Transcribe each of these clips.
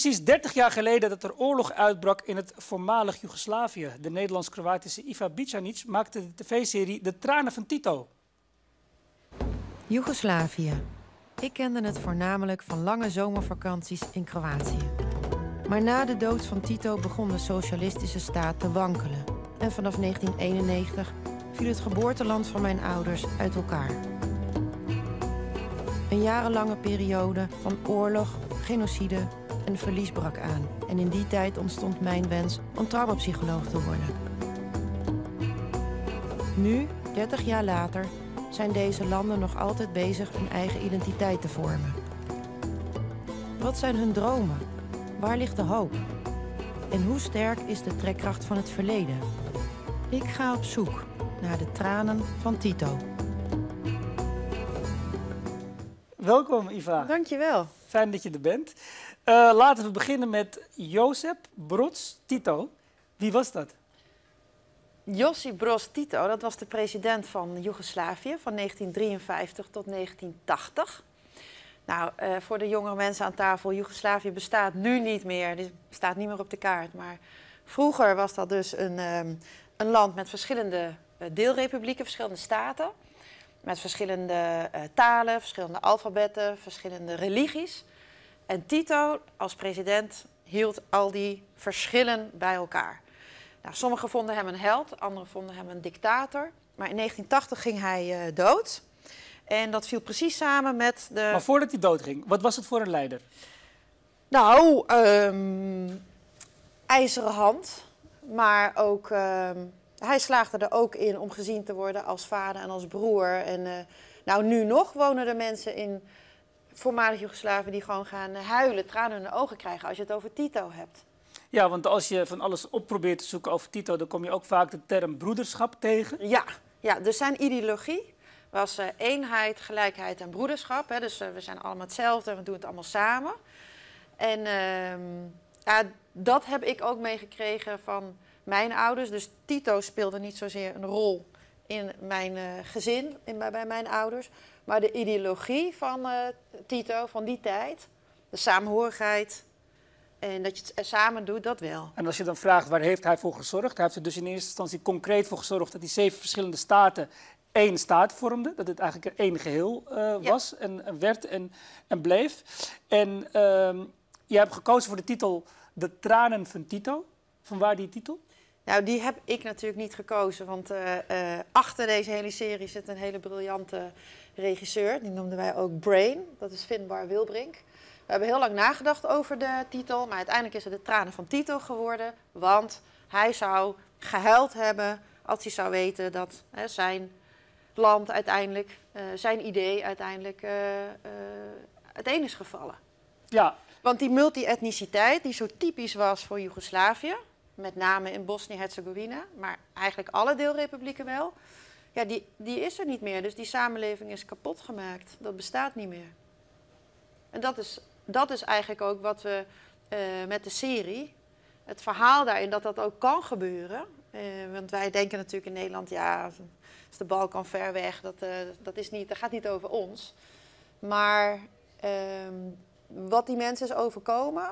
precies 30 jaar geleden dat er oorlog uitbrak in het voormalig Joegoslavië. De Nederlands-Kroatische Iva Bicanic maakte de tv-serie De Tranen van Tito. Joegoslavië. Ik kende het voornamelijk van lange zomervakanties in Kroatië. Maar na de dood van Tito begon de socialistische staat te wankelen. En vanaf 1991 viel het geboorteland van mijn ouders uit elkaar. Een jarenlange periode van oorlog, genocide en verlies brak aan. En in die tijd ontstond mijn wens om traumapsycholoog te worden. Nu, 30 jaar later, zijn deze landen nog altijd bezig hun eigen identiteit te vormen. Wat zijn hun dromen? Waar ligt de hoop? En hoe sterk is de trekkracht van het verleden? Ik ga op zoek naar de tranen van Tito. Welkom, Iva. Dankjewel. Fijn dat je er bent. Laten we beginnen met Josip Broz Tito. Wie was dat? Josip Broz Tito, dat was de president van Joegoslavië van 1953 tot 1980. Nou, voor de jongere mensen aan tafel, Joegoslavië bestaat nu niet meer. Dit staat niet meer op de kaart. Maar vroeger was dat dus een land met verschillende deelrepublieken, verschillende staten. Met verschillende talen, verschillende alfabetten, verschillende religies. En Tito als president hield al die verschillen bij elkaar. Nou, sommigen vonden hem een held, anderen vonden hem een dictator. Maar in 1980 ging hij dood. En dat viel precies samen met de... Maar voordat hij dood ging, wat was het voor een leider? Nou, ijzeren hand. Maar ook... hij slaagde er ook in om gezien te worden als vader en als broer. En nou, nu nog wonen er mensen in voormalig Joegoslavië die gewoon gaan huilen, tranen in de ogen krijgen als je het over Tito hebt. Ja, want als je van alles op probeert te zoeken over Tito, dan kom je ook vaak de term broederschap tegen. Ja, ja, dus zijn ideologie was eenheid, gelijkheid en broederschap. Hè? Dus we zijn allemaal hetzelfde en we doen het allemaal samen. En ja, dat heb ik ook meegekregen van mijn ouders. Dus Tito speelde niet zozeer een rol in mijn gezin, bij mijn ouders. Maar de ideologie van Tito, van die tijd, de samenhorigheid en dat je het samen doet, dat wel. En als je dan vraagt waar heeft hij voor gezorgd? Hij heeft er dus in eerste instantie concreet voor gezorgd dat die 7 verschillende staten één staat vormden. Dat het eigenlijk één geheel was en werd en bleef. En je hebt gekozen voor de titel De Tranen van Tito. Van waar die titel? Nou, die heb ik natuurlijk niet gekozen, want achter deze hele serie zit een hele briljante regisseur. Die noemden wij ook Brain, dat is Finbar Wilbrink. We hebben heel lang nagedacht over de titel, maar uiteindelijk is het De Tranen van Tito geworden. Want hij zou gehuild hebben als hij zou weten dat zijn land uiteindelijk, zijn idee uiteindelijk uiteen is gevallen. Ja. Want die multi-etniciteit die zo typisch was voor Joegoslavië, met name in Bosnië-Herzegovina, maar eigenlijk alle deelrepublieken wel, ja, die is er niet meer. Dus die samenleving is kapot gemaakt. Dat bestaat niet meer. En dat is eigenlijk ook wat we met de serie, het verhaal daarin, dat ook kan gebeuren. Want wij denken natuurlijk in Nederland, ja, is de Balkan ver weg, dat gaat niet over ons. Maar wat die mensen is overkomen,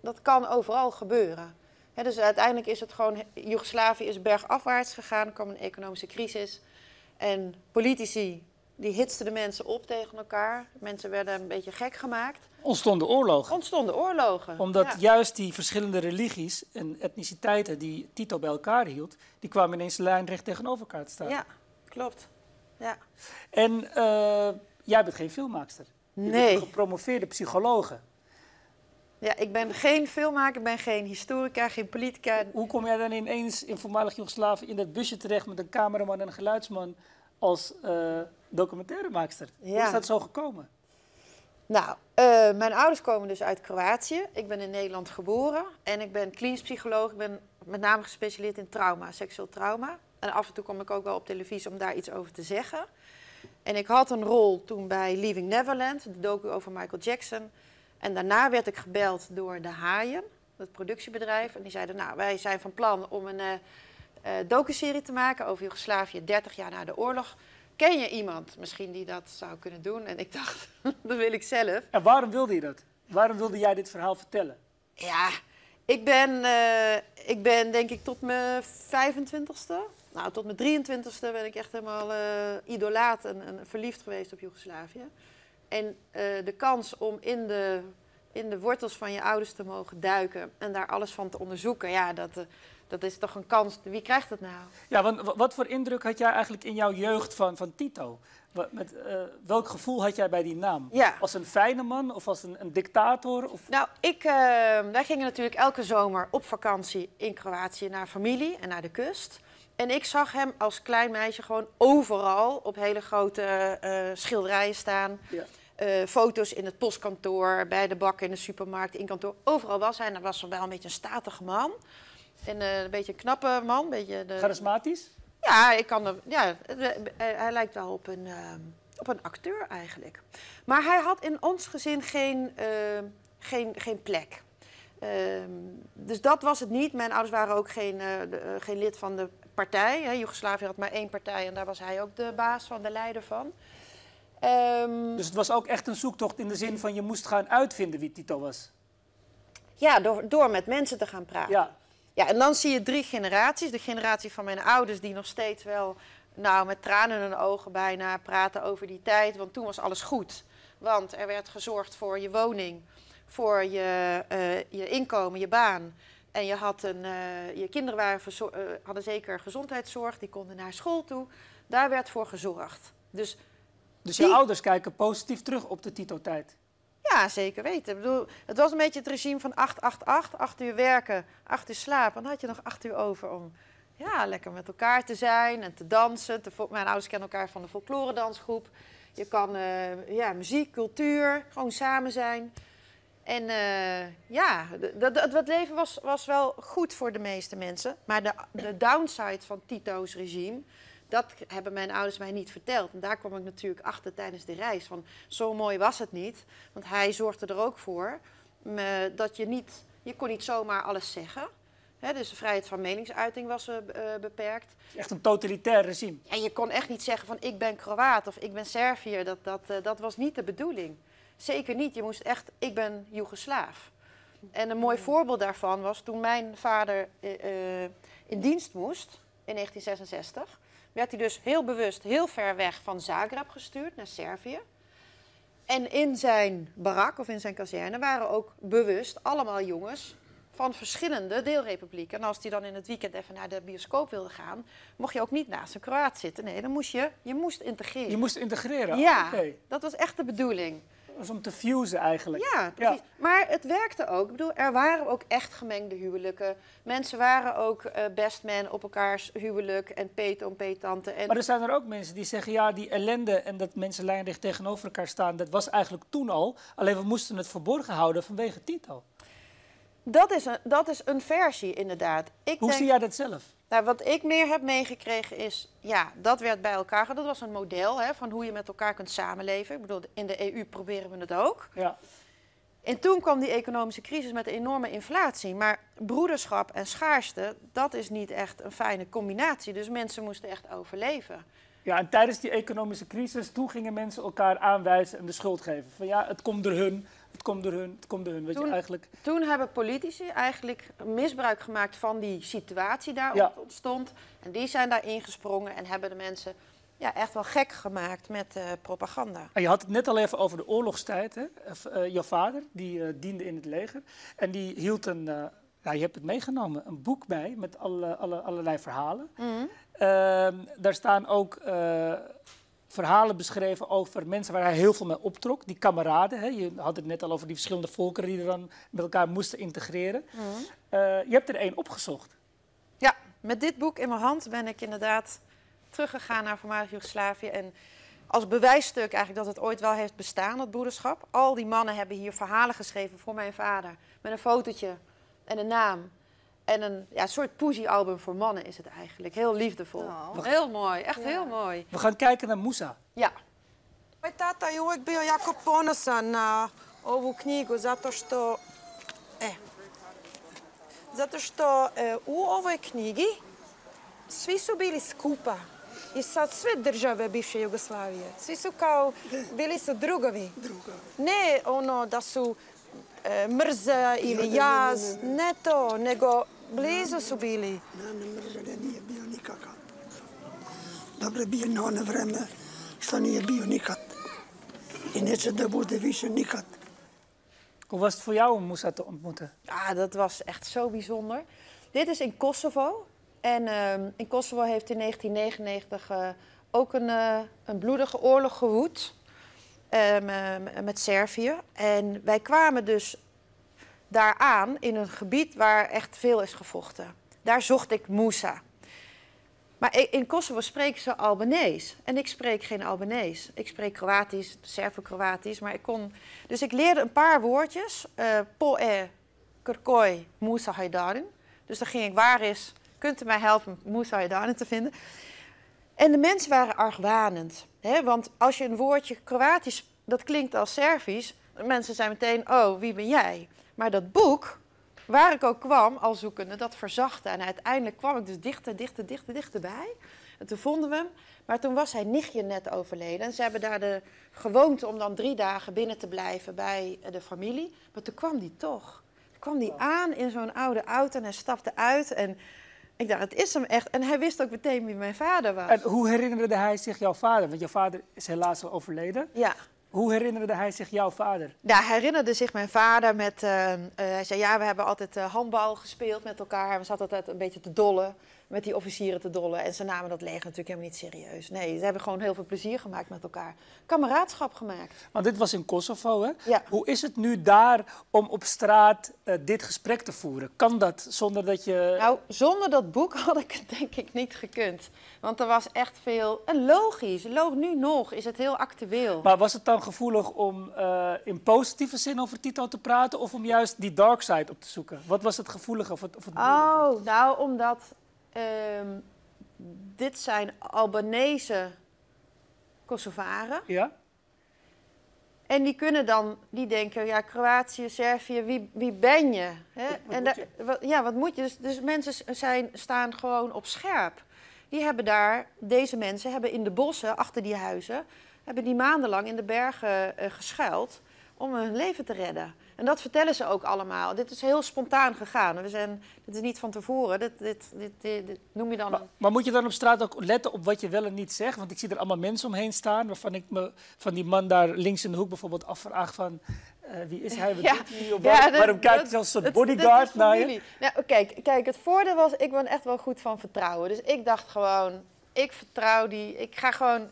dat kan overal gebeuren. He, dus uiteindelijk is het gewoon... Joegoslavië is bergafwaarts gegaan, er kwam een economische crisis. En politici, die hitsten de mensen op tegen elkaar. Mensen werden een beetje gek gemaakt. Ontstonden oorlogen. Ontstonden oorlogen, omdat juist die verschillende religies en etniciteiten die Tito bij elkaar hield, die kwamen ineens lijnrecht tegenover elkaar te staan. Ja, klopt. Ja. En jij bent geen filmmaakster. Nee. Je bent gepromoveerde psychologe. Ja, ik ben geen filmmaker, ik ben geen historica, geen politica. Hoe kom jij dan ineens in voormalig Joegoslavië in dat busje terecht met een cameraman en een geluidsman als documentairemaakster? Ja. Hoe is dat zo gekomen? Nou, mijn ouders komen dus uit Kroatië. Ik ben in Nederland geboren en ik ben klinisch psycholoog. Ik ben met name gespecialiseerd in trauma, seksueel trauma. En af en toe kom ik ook wel op televisie om daar iets over te zeggen. En ik had een rol toen bij Leaving Neverland, de docu over Michael Jackson. En daarna werd ik gebeld door de Haaien, het productiebedrijf. En die zeiden, nou, wij zijn van plan om een docuserie te maken over Joegoslavië 30 jaar na de oorlog. Ken je iemand misschien die dat zou kunnen doen? En ik dacht, dat wil ik zelf. En waarom wilde je dat? Waarom wilde jij dit verhaal vertellen? Ja, ik ben denk ik tot mijn 25e, nou tot mijn 23e ben ik echt helemaal idolaat en verliefd geweest op Joegoslavië. En de kans om in de wortels van je ouders te mogen duiken en daar alles van te onderzoeken, ja, dat is toch een kans. Wie krijgt dat nou? Ja, want wat voor indruk had jij eigenlijk in jouw jeugd van Tito? Welk gevoel had jij bij die naam? Ja. Als een fijne man of als een dictator? Of... Nou, wij gingen natuurlijk elke zomer op vakantie in Kroatië naar familie en naar de kust. En ik zag hem als klein meisje gewoon overal op hele grote schilderijen staan. Ja. Foto's in het postkantoor, bij de bakker, in de supermarkt, in kantoor. Overal was hij en dat was wel een beetje een statig man. En een beetje een knappe man. Charismatisch? Ja, hij lijkt wel op een acteur eigenlijk. Maar hij had in ons gezin geen plek. Dus dat was het niet. Mijn ouders waren ook geen lid van de partij. Joegoslavië had maar 1 partij en daar was hij ook de baas van, de leider van. Dus het was ook echt een zoektocht in de zin van je moest gaan uitvinden wie Tito was? Ja, door met mensen te gaan praten. Ja. Ja, en dan zie je 3 generaties. De generatie van mijn ouders die nog steeds wel, nou, met tranen in hun ogen bijna praten over die tijd. Want toen was alles goed. Want er werd gezorgd voor je woning, voor je inkomen, je baan. En je kinderen hadden zeker gezondheidszorg, die konden naar school toe. Daar werd voor gezorgd. Dus je ouders kijken positief terug op de Tito-tijd? Ja, zeker weten. Ik bedoel, het was een beetje het regime van 8-8-8. 8 uur werken, 8 uur slapen. Dan had je nog 8 uur over om lekker met elkaar te zijn en te dansen. Mijn ouders kennen elkaar van de folkloredansgroep. Je kan muziek, cultuur, gewoon samen zijn. En het leven was wel goed voor de meeste mensen. Maar de downside van Tito's regime... Dat hebben mijn ouders mij niet verteld. En daar kwam ik natuurlijk achter tijdens de reis. Van, zo mooi was het niet. Want hij zorgde er ook voor dat je kon niet zomaar alles zeggen. Dus de vrijheid van meningsuiting was beperkt. Echt een totalitair regime. En je kon echt niet zeggen van ik ben Kroaat of ik ben Serviër. Dat was niet de bedoeling. Zeker niet. Je moest echt, ik ben Joegoslaaf. En een mooi voorbeeld daarvan was toen mijn vader in dienst moest in 1966... werd hij dus heel bewust heel ver weg van Zagreb gestuurd naar Servië. En in zijn barak of in zijn kazerne waren ook bewust allemaal jongens van verschillende deelrepublieken. En als die dan in het weekend even naar de bioscoop wilde gaan, mocht je ook niet naast een Kroaat zitten. Nee, dan moest je integreren. Je moest integreren? Ja, okay. Dat was echt de bedoeling. Dat was om te fusen eigenlijk. Ja, precies. Ja. Maar het werkte ook. Ik bedoel, er waren ook echt gemengde huwelijken. Mensen waren ook best man op elkaars huwelijk en peetoom, peettante. En... Maar er zijn er ook mensen die zeggen, ja, die ellende en dat mensen lijnrecht tegenover elkaar staan, dat was eigenlijk toen al. Alleen we moesten het verborgen houden vanwege Tito. Dat is een versie, inderdaad. Hoe zie jij dat zelf? Nou, wat ik meer heb meegekregen is, ja, dat werd bij elkaar. Dat was een model van hoe je met elkaar kunt samenleven. Ik bedoel, in de EU proberen we het ook. Ja. En toen kwam die economische crisis met de enorme inflatie. Maar broederschap en schaarste, dat is niet echt een fijne combinatie. Dus mensen moesten echt overleven. Ja, en tijdens die economische crisis, toen gingen mensen elkaar aanwijzen en de schuld geven. Van ja, het komt door hun. Het komt door hun, het komt door hun. Toen hebben politici eigenlijk misbruik gemaakt van die situatie daar ontstond. En die zijn daar ingesprongen en hebben de mensen echt wel gek gemaakt met propaganda. En je had het net al even over de oorlogstijd. Hè? Jouw vader, die diende in het leger. En die hield je hebt het meegenomen, een boek bij met allerlei verhalen. Mm-hmm. Daar staan ook... verhalen beschreven over mensen waar hij heel veel mee optrok. Die kameraden, hè? Je had het net al over die verschillende volkeren die er dan met elkaar moesten integreren. Mm. Je hebt er één opgezocht. Ja, met dit boek in mijn hand ben ik inderdaad teruggegaan naar voormalig Joegoslavië. En als bewijsstuk eigenlijk dat het ooit wel heeft bestaan, dat broederschap. Al die mannen hebben hier verhalen geschreven voor mijn vader. Met een fotootje en een naam. En een soort poesiealbum voor mannen is het eigenlijk. Heel liefdevol. Oh. Heel mooi, echt heel mooi. We gaan kijken naar Musa. Ja. Mijn tata je uvijek bio jako ponosan na ovu knjigu, zato što u ovoj knjigi svi su bili skupa. I sad sve države bivše Jugoslavije. Svi su kao, bili su drugovi. Ne ono da su mrza ili jaz, ne to, nego blizu su bili. Ne, mrzanje nije bio nikakav. Dobro je bio na one vreme što nije bio nikad. I neće da bude više nikad. Hoe was het voor jou om Musa te ontmoeten? Ah, dat was echt zo bijzonder. Dit is in Kosovo. En in Kosovo heeft in 1999 ook een bloedige oorlog gewoed met Servië. En wij kwamen dus daaraan in een gebied waar echt veel is gevochten. Daar zocht ik Musa. Maar in Kosovo spreken ze Albanees. En ik spreek geen Albanees. Ik spreek Kroatisch, Servo-Kroatisch. Maar ik kon... Dus ik leerde een paar woordjes. Poe, Kerkoi, Musa Haydarin. Dus dan ging ik, waar is... Kunt u mij helpen Musa Haydarin te vinden? En de mensen waren argwanend. Hè? Want als je een woordje Kroatisch... Dat klinkt als Servisch. Mensen zijn meteen, oh, wie ben jij? Maar dat boek... Waar ik ook kwam, al zoekende, dat verzachtte. En uiteindelijk kwam ik dus dichterbij. En toen vonden we hem. Maar toen was zijn nichtje net overleden. En ze hebben daar de gewoonte om dan 3 dagen binnen te blijven bij de familie. Maar toen kwam die toch. Toen kwam die aan in zo'n oude auto en hij stapte uit. En ik dacht, het is hem echt. En hij wist ook meteen wie mijn vader was. En hoe herinnerde hij zich jouw vader? Want jouw vader is helaas al overleden. Ja. Hoe herinnerde hij zich jouw vader? Ja, hij herinnerde zich mijn vader met... hij zei, ja, we hebben altijd handbal gespeeld met elkaar. We zaten altijd een beetje te dollen, met die officieren te dollen. En ze namen dat leger natuurlijk helemaal niet serieus. Nee, ze hebben gewoon heel veel plezier gemaakt met elkaar. Kameraadschap gemaakt. Want dit was in Kosovo, hè? Ja. Hoe is het nu daar om op straat dit gesprek te voeren? Kan dat zonder dat je... Nou, zonder dat boek had ik het denk ik niet gekund. Want er was echt veel... En logisch, nu nog is het heel actueel. Maar was het dan gevoelig om in positieve zin over Tito te praten... of om juist die dark side op te zoeken? Wat was het gevoelige of het moeilijke? Oh, nou, omdat... dit zijn Albanese Kosovaren. Ja. En die kunnen dan, die denken, ja, Kroatië, Servië, wie ben je? Hè? Wat moet je? Dus mensen staan gewoon op scherp. Die hebben daar, deze mensen hebben in de bossen, achter die huizen, hebben die maandenlang in de bergen geschuild om hun leven te redden. En dat vertellen ze ook allemaal. Dit is heel spontaan gegaan. Dit is niet van tevoren. Dit noem je dan... Maar moet je dan op straat ook letten op wat je wel en niet zegt? Want ik zie er allemaal mensen omheen staan... waarvan ik me van die man daar links in de hoek bijvoorbeeld afvraag van... wie is hij? Wat doet hij? Waarom kijkt hij als een bodyguard naar je? Nou, kijk, het voordeel was... Ik ben echt wel goed van vertrouwen. Dus ik dacht gewoon... Ik vertrouw die... Ik ga gewoon...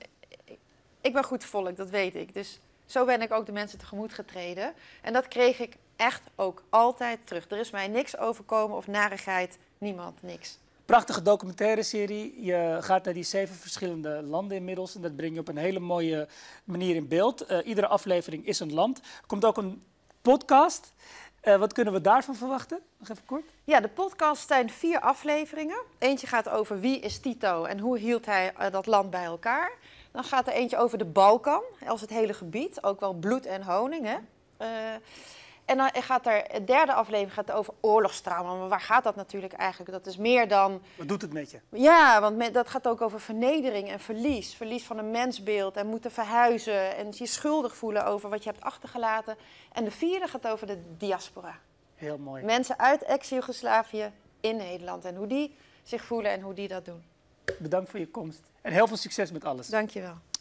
Ik ben goed volk, dat weet ik. Dus... Zo ben ik ook de mensen tegemoet getreden. En dat kreeg ik echt ook altijd terug. Er is mij niks overkomen of narigheid. Niemand, niks. Prachtige documentaire serie. Je gaat naar die 7 verschillende landen inmiddels. En dat breng je op een hele mooie manier in beeld. Iedere aflevering is een land. Er komt ook een podcast. Wat kunnen we daarvan verwachten? Nog even kort. Ja, de podcast zijn 4 afleveringen. Eentje gaat over wie is Tito en hoe hield hij dat land bij elkaar. Dan gaat er eentje over de Balkan, als het hele gebied. Ook wel bloed en honing, hè? En dan gaat de derde aflevering over oorlogstrauma. Maar waar gaat dat natuurlijk eigenlijk? Dat is meer dan... Wat doet het met je? Ja, want dat gaat ook over vernedering en verlies. Verlies van een mensbeeld en moeten verhuizen. En je schuldig voelen over wat je hebt achtergelaten. En de 4e gaat over de diaspora. Heel mooi. Mensen uit ex-Joegoslavië in Nederland. En hoe die zich voelen en hoe die dat doen. Bedankt voor je komst. En heel veel succes met alles. Dank je wel.